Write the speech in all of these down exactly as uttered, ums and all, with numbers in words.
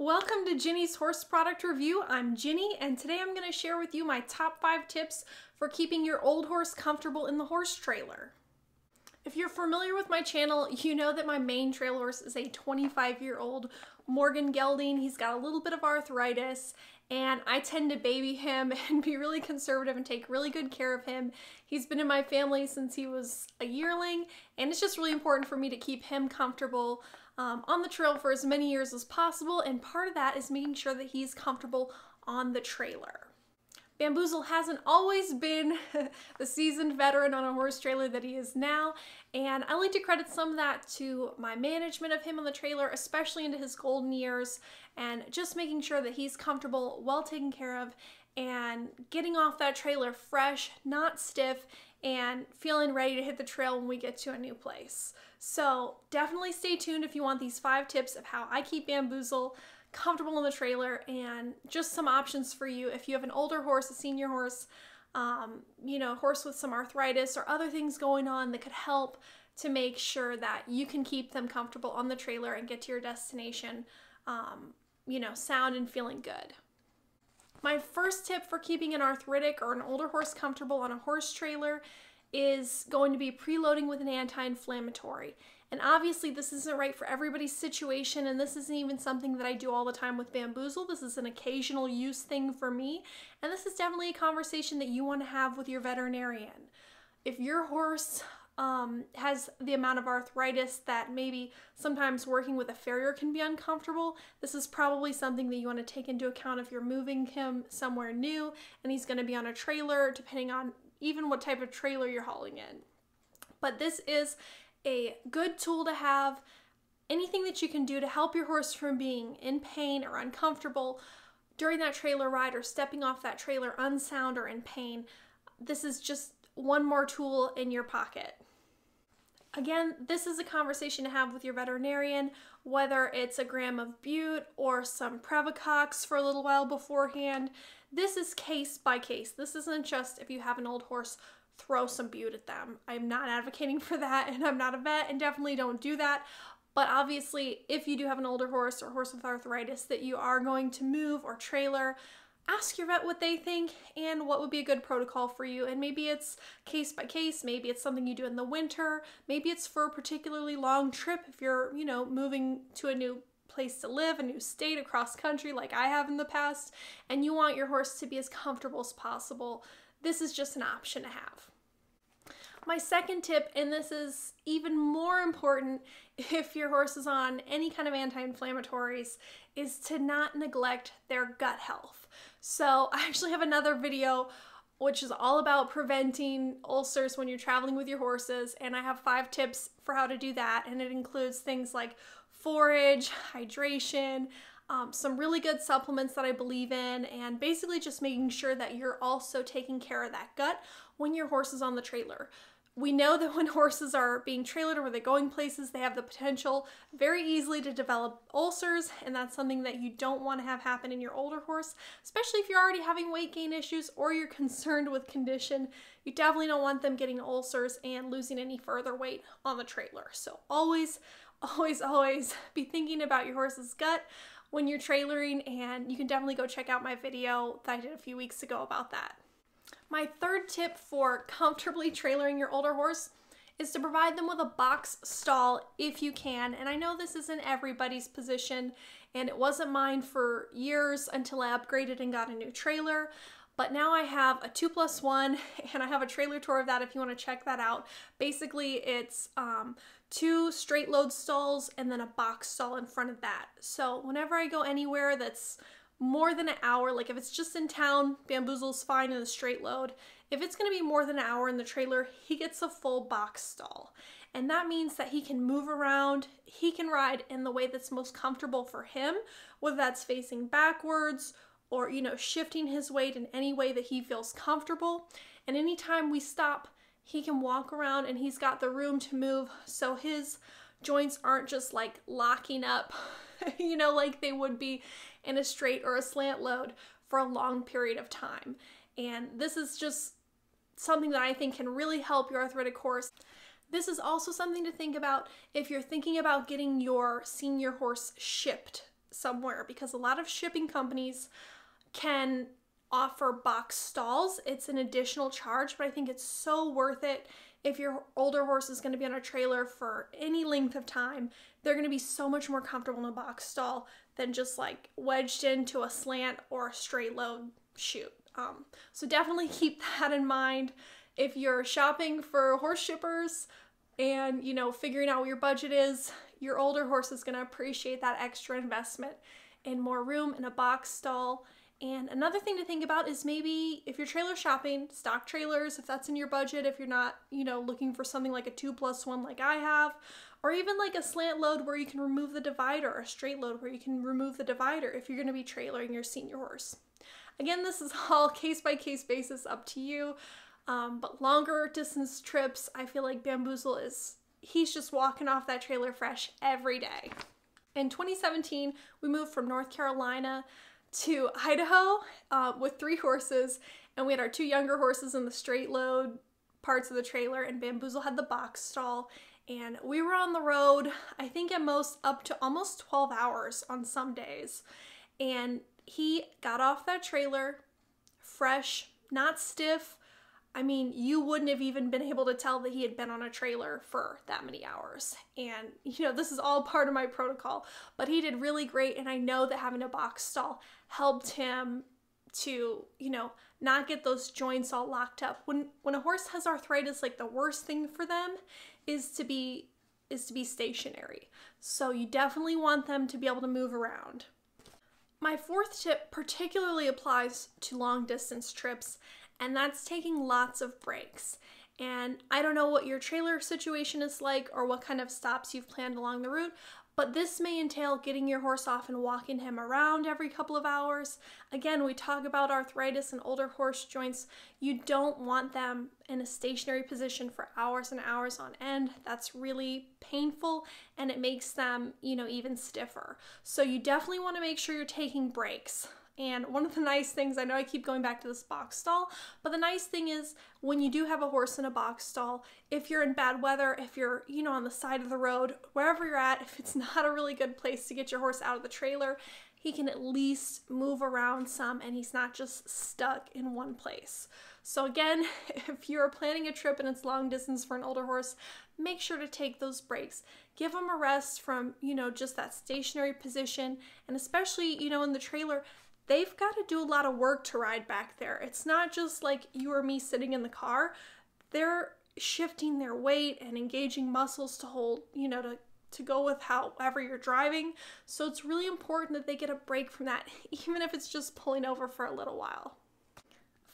Welcome to Ginny's Horse Product Review. I'm Ginny, and today I'm going to share with you my top five tips for keeping your old horse comfortable in the horse trailer. If you're familiar with my channel, you know that my main trail horse is a twenty-five year old Morgan Gelding. He's got a little bit of arthritis, and I tend to baby him and be really conservative and take really good care of him. He's been in my family since he was a yearling, and it's just really important for me to keep him comfortable um, on the trail for as many years as possible, and part of that is making sure that he's comfortable on the trailer. Bamboozle hasn't always been the seasoned veteran on a horse trailer that he is now, and I like to credit some of that to my management of him on the trailer, especially into his golden years, and just making sure that he's comfortable, well taken care of, and getting off that trailer fresh, not stiff, and feeling ready to hit the trail when we get to a new place. So definitely stay tuned if you want these five tips of how I keep Bamboozle comfortable in the trailer, and just some options for you if you have an older horse, a senior horse, um, you know, a horse with some arthritis or other things going on that could help to make sure that you can keep them comfortable on the trailer and get to your destination, um, you know, sound and feeling good. My first tip for keeping an arthritic or an older horse comfortable on a horse trailer is going to be preloading with an anti-inflammatory. And obviously this isn't right for everybody's situation, and this isn't even something that I do all the time with Bamboozle. This is an occasional use thing for me, and this is definitely a conversation that you want to have with your veterinarian. If your horse um, has the amount of arthritis that maybe sometimes working with a farrier can be uncomfortable, this is probably something that you want to take into account if you're moving him somewhere new and he's going to be on a trailer, depending on even what type of trailer you're hauling in. But this is a good tool to have. Anything that you can do to help your horse from being in pain or uncomfortable during that trailer ride or stepping off that trailer unsound or in pain, this is just one more tool in your pocket. Again, this is a conversation to have with your veterinarian, whether it's a gram of bute or some Previcox for a little while beforehand. This is case by case. This isn't just if you have an old horse, throw some bute at them. I'm not advocating for that, and I'm not a vet, and definitely don't do that. But obviously, if you do have an older horse or horse with arthritis that you are going to move or trailer, ask your vet what they think and what would be a good protocol for you. And maybe it's case by case, maybe it's something you do in the winter, maybe it's for a particularly long trip if you're, you know, moving to a new place to live, a new state, across country like I have in the past, and you want your horse to be as comfortable as possible. This is just an option to have. My second tip, and this is even more important if your horse is on any kind of anti-inflammatories, is to not neglect their gut health. So I actually have another video which is all about preventing ulcers when you're traveling with your horses, and I have five tips for how to do that, and it includes things like forage, hydration, Um, some really good supplements that I believe in, and basically just making sure that you're also taking care of that gut when your horse is on the trailer. We know that when horses are being trailered or when they're going places, they have the potential very easily to develop ulcers, and that's something that you don't want to have happen in your older horse, especially if you're already having weight gain issues or you're concerned with condition. You definitely don't want them getting ulcers and losing any further weight on the trailer. So always, always, always be thinking about your horse's gut when you're trailering, and you can definitely go check out my video that I did a few weeks ago about that. My third tip for comfortably trailering your older horse is to provide them with a box stall if you can, and I know this isn't everybody's position, and it wasn't mine for years until I upgraded and got a new trailer, but now I have a two plus one, and I have a trailer tour of that if you want to check that out. Basically, it's um, two straight load stalls and then a box stall in front of that. So whenever I go anywhere that's more than an hour, like if it's just in town, Bamboozle's fine in the straight load. If it's going to be more than an hour in the trailer, he gets a full box stall. And that means that he can move around, he can ride in the way that's most comfortable for him, whether that's facing backwards or, you know, shifting his weight in any way that he feels comfortable. And anytime we stop, he can walk around and he's got the room to move, so his joints aren't just like locking up, you know, like they would be in a straight or a slant load for a long period of time. And this is just something that I think can really help your arthritic horse. This is also something to think about if you're thinking about getting your senior horse shipped. somewhere, because a lot of shipping companies can offer box stalls. It's an additional charge, but I think it's so worth it. If your older horse is going to be on a trailer for any length of time, they're going to be so much more comfortable in a box stall than just like wedged into a slant or a straight load chute. Um, so definitely keep that in mind if you're shopping for horse shippers and, you know, figuring out what your budget is. Your older horse is going to appreciate that extra investment in more room in a box stall. And another thing to think about is maybe if you're trailer shopping, stock trailers, if that's in your budget, if you're not, you know, looking for something like a two plus one like I have, or even like a slant load where you can remove the divider, or a straight load where you can remove the divider if you're going to be trailering your senior horse. Again, this is all case by case basis, up to you. Um, but longer distance trips, I feel like Bamboozle is, he's just walking off that trailer fresh every day. In twenty seventeen, we moved from North Carolina to Idaho uh, with three horses, and we had our two younger horses in the straight load parts of the trailer, and Bamboozle had the box stall, and we were on the road I think at most up to almost twelve hours on some days. And he got off that trailer fresh, not stiff. I mean, you wouldn't have even been able to tell that he had been on a trailer for that many hours. And, you know, this is all part of my protocol, but he did really great. And I know that having a box stall helped him to, you know, not get those joints all locked up. When, when a horse has arthritis, like the worst thing for them is to be, is to be stationary. So you definitely want them to be able to move around. My fourth tip particularly applies to long distance trips, and that's taking lots of breaks. And I don't know what your trailer situation is like or what kind of stops you've planned along the route, but this may entail getting your horse off and walking him around every couple of hours. Again, we talk about arthritis and older horse joints. You don't want them in a stationary position for hours and hours on end. That's really painful, and it makes them, you know, even stiffer. So you definitely want to make sure you're taking breaks. And one of the nice things, I know I keep going back to this box stall, but the nice thing is when you do have a horse in a box stall, if you're in bad weather, if you're, you know, on the side of the road, wherever you're at, if it's not a really good place to get your horse out of the trailer, he can at least move around some and he's not just stuck in one place. So again, if you're planning a trip and it's long distance for an older horse, make sure to take those breaks. Give him a rest from, you know, just that stationary position. And especially, you know, in the trailer, they've got to do a lot of work to ride back there. It's not just like you or me sitting in the car. They're shifting their weight and engaging muscles to hold, you know, to, to go with however you're driving. So it's really important that they get a break from that, even if it's just pulling over for a little while.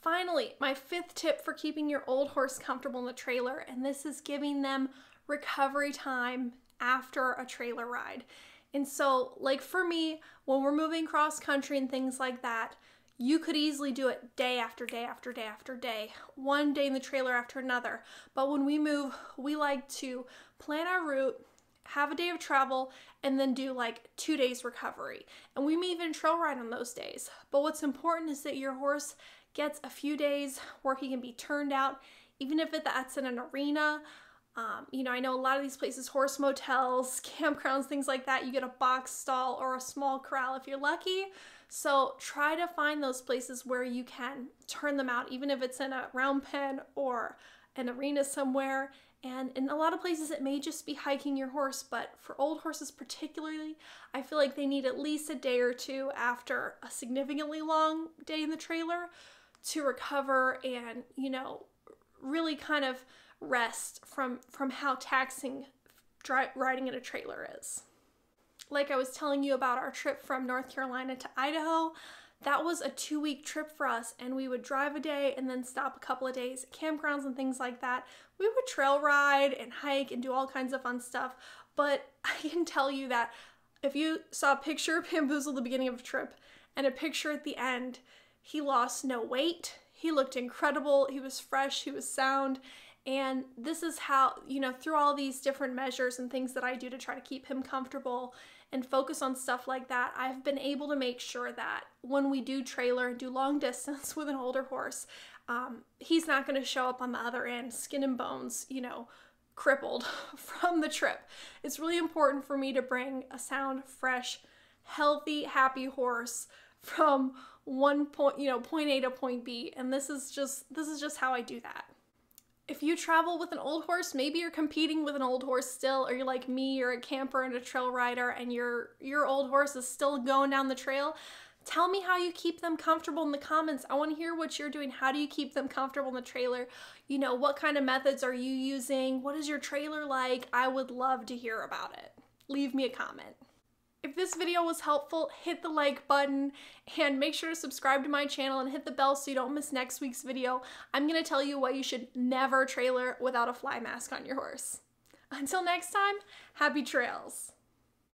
Finally, my fifth tip for keeping your old horse comfortable in the trailer, and this is giving them recovery time after a trailer ride. And so, like for me, when we're moving cross country and things like that, you could easily do it day after day after day after day, one day in the trailer after another. But when we move, we like to plan our route, have a day of travel, and then do like two days recovery. And we may even trail ride on those days. But what's important is that your horse gets a few days where he can be turned out, even if that's in an arena. Um, you know, I know a lot of these places, horse motels, campgrounds, things like that, you get a box stall or a small corral if you're lucky. So try to find those places where you can turn them out, even if it's in a round pen or an arena somewhere. And in a lot of places, it may just be hiking your horse, but for old horses particularly, I feel like they need at least a day or two after a significantly long day in the trailer to recover and, you know, really kind of rest from from how taxing dry, riding in a trailer is. Like I was telling you about our trip from North Carolina to Idaho, that was a two-week trip for us, and we would drive a day and then stop a couple of days at campgrounds and things like that. We would trail ride and hike and do all kinds of fun stuff, but I can tell you that if you saw a picture of Bamboozle at the beginning of the trip and a picture at the end, he lost no weight, he looked incredible, he was fresh, he was sound. And this is how, you know, through all these different measures and things that I do to try to keep him comfortable and focus on stuff like that, I've been able to make sure that when we do trailer and do long distance with an older horse, um, he's not going to show up on the other end, skin and bones, you know, crippled from the trip. It's really important for me to bring a sound, fresh, healthy, happy horse from one point, you know, point A to point B. And this is just, this is just how I do that. If you travel with an old horse, maybe you're competing with an old horse still, or you're like me, you're a camper and a trail rider, and your, your old horse is still going down the trail. Tell me how you keep them comfortable in the comments. I want to hear what you're doing. How do you keep them comfortable in the trailer? You know, what kind of methods are you using? What is your trailer like? I would love to hear about it. Leave me a comment. If this video was helpful, hit the like button and make sure to subscribe to my channel and hit the bell so you don't miss next week's video. I'm going to tell you why you should never trailer without a fly mask on your horse. Until next time, happy trails.